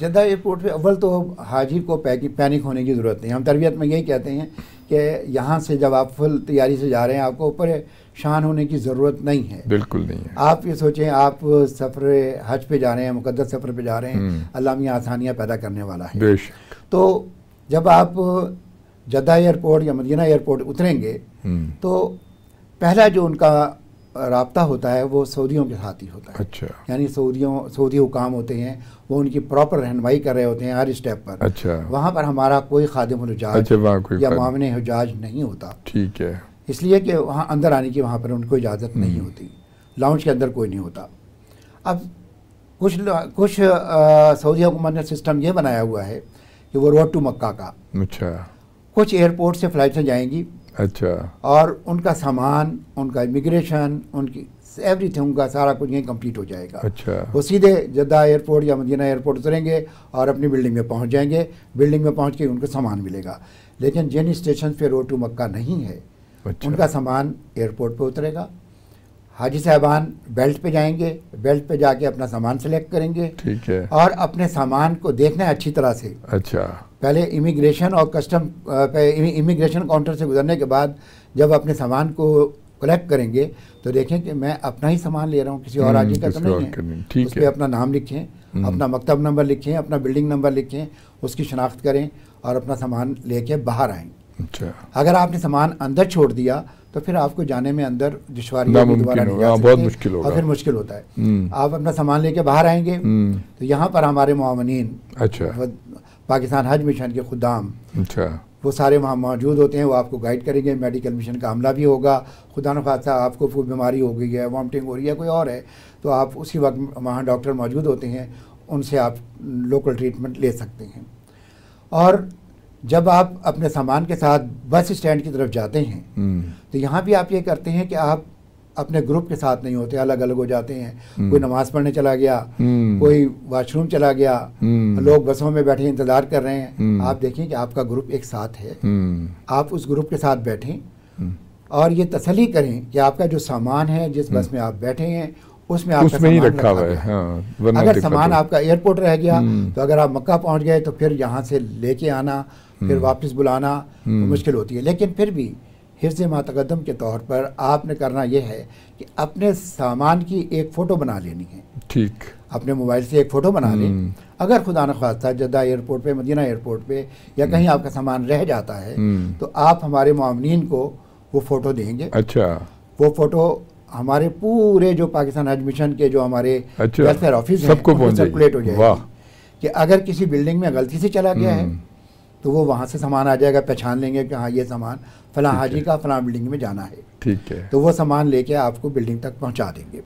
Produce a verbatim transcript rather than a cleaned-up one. Jeddah airport पे अव्वल तो हाजी को पैनिक होने की ज़रूरत नहीं। हम तरबियत में यही कहते हैं कि यहाँ से जब आप फुल तैयारी से जा रहे हैं आपको ऊपर शान होने की ज़रूरत नहीं है, बिल्कुल नहीं है। आप ये सोचें आप सफ़र हज पे जा रहे हैं, मुकद्दस सफ़र पे जा रहे हैं, अल्लाह मियाँ आसानियाँ पैदा करने वाला है। बेशक तो जब आप जद्दा एयरपोर्ट या मदीना एयरपोर्ट उतरेंगे तो पहला जो उनका राब्ता होता है वो सऊदियों के साथ ही होता है। अच्छा। यानी सऊदियों सऊदी हुकाम होते हैं वो उनकी प्रॉपर रहनमाई कर रहे होते हैं हर स्टेप पर। अच्छा। वहाँ पर हमारा कोई खादिम हुजाज या मामन हुजाज नहीं होता। ठीक है। इसलिए कि वहाँ अंदर आने की वहाँ पर उनको इजाज़त नहीं होती, लाउंज के अंदर कोई नहीं होता। अब कुछ कुछ सऊदी हुकूमत ने सिस्टम ये बनाया हुआ है कि वो रोड टू मक्का का। अच्छा। कुछ एयरपोर्ट से फ्लाइट से जाएंगी। अच्छा। और उनका सामान, उनका इमिग्रेशन, उनकी एवरीथिंग, उनका सारा कुछ यहीं कंप्लीट हो जाएगा। अच्छा। वो सीधे जद्दा एयरपोर्ट या मदीना एयरपोर्ट उतरेंगे और अपनी बिल्डिंग में पहुंच जाएंगे। बिल्डिंग में पहुंच के उनको सामान मिलेगा, लेकिन जेनी स्टेशन पे रोड टू मक्का नहीं है। अच्छा। उनका सामान एयरपोर्ट पर उतरेगा, हाजी साहबान बेल्ट पे जाएंगे, बेल्ट पे जाके अपना सामान सेलेक्ट करेंगे। ठीक है। और अपने सामान को देखना है अच्छी तरह से। अच्छा। पहले इमिग्रेशन और कस्टम इमिग्रेशन काउंटर से गुजरने के बाद जब अपने सामान को कलेक्ट करेंगे तो देखें कि मैं अपना ही सामान ले रहा हूँ, किसी और आदमी का तो नहीं है। ठीक है। उस पर अपना नाम लिखें, अपना मकतब नंबर लिखें, अपना बिल्डिंग नंबर लिखें, उसकी शनाख्त करें और अपना सामान लेके बाहर आएँ। अच्छा। अगर आपने सामान अंदर छोड़ दिया तो फिर आपको जाने में अंदर दुश्वारी दोबारा नहीं जा सकते, बहुत मुश्किल होगा और फिर मुश्किल होता है। आप अपना सामान लेके बाहर आएंगे तो यहाँ पर हमारे मुआवनीन, अच्छा, पाकिस्तान हज मिशन के खुदाम, अच्छा, वो सारे वहाँ मौजूद होते हैं, वो आपको गाइड करेंगे। मेडिकल मिशन का हमला भी होगा, खुदा न खासा आपको कोई बीमारी हो गई है, वॉमिटिंग हो रही है, कोई और है, तो आप उसी वक्त वहाँ डॉक्टर मौजूद होते हैं, उनसे आप लोकल ट्रीटमेंट ले सकते हैं। और जब आप अपने सामान के साथ बस स्टैंड की तरफ जाते हैं तो यहाँ भी आप ये करते हैं कि आप अपने ग्रुप के साथ नहीं होते, अलग अलग हो जाते हैं। कोई नमाज पढ़ने चला गया, कोई वॉशरूम चला गया, लोग बसों में बैठे इंतज़ार कर रहे हैं। आप देखें कि आपका ग्रुप एक साथ है, आप उस ग्रुप के साथ बैठें और ये तसल्ली करें कि आपका जो सामान है जिस बस में आप बैठे हैं उसमें आपका उसमें सामान रखा हुआ है। हाँ, अगर सामान आपका एयरपोर्ट रह गया तो अगर आप मक्का पहुंच गए तो फिर यहाँ से लेके आना, फिर वापस बुलाना तो मुश्किल होती है। लेकिन फिर भी हिफ्ज़ मातकदम के तौर पर आपने करना यह है कि अपने सामान की एक फ़ोटो बना लेनी है। ठीक। अपने मोबाइल से एक फ़ोटो बना लें। अगर खुदा न खास्ता जद्दा एयरपोर्ट पे, मदीना एयरपोर्ट पे या कहीं आपका सामान रह जाता है तो आप हमारे मुआवनीन को वो फ़ोटो देंगे। अच्छा। वो फ़ोटो हमारे पूरे जो पाकिस्तान हज मिशन के जो हमारे वेलफेयर ऑफिस हैं उनको सर्कुलेट हो जाएगी कि अगर किसी बिल्डिंग में गलती से चला गया है तो वो वहाँ से सामान आ जाएगा, पहचान लेंगे कि हाँ ये सामान फलां हाजी का फलां बिल्डिंग में जाना है। ठीक है। तो वो सामान लेके आपको बिल्डिंग तक पहुँचा देंगे।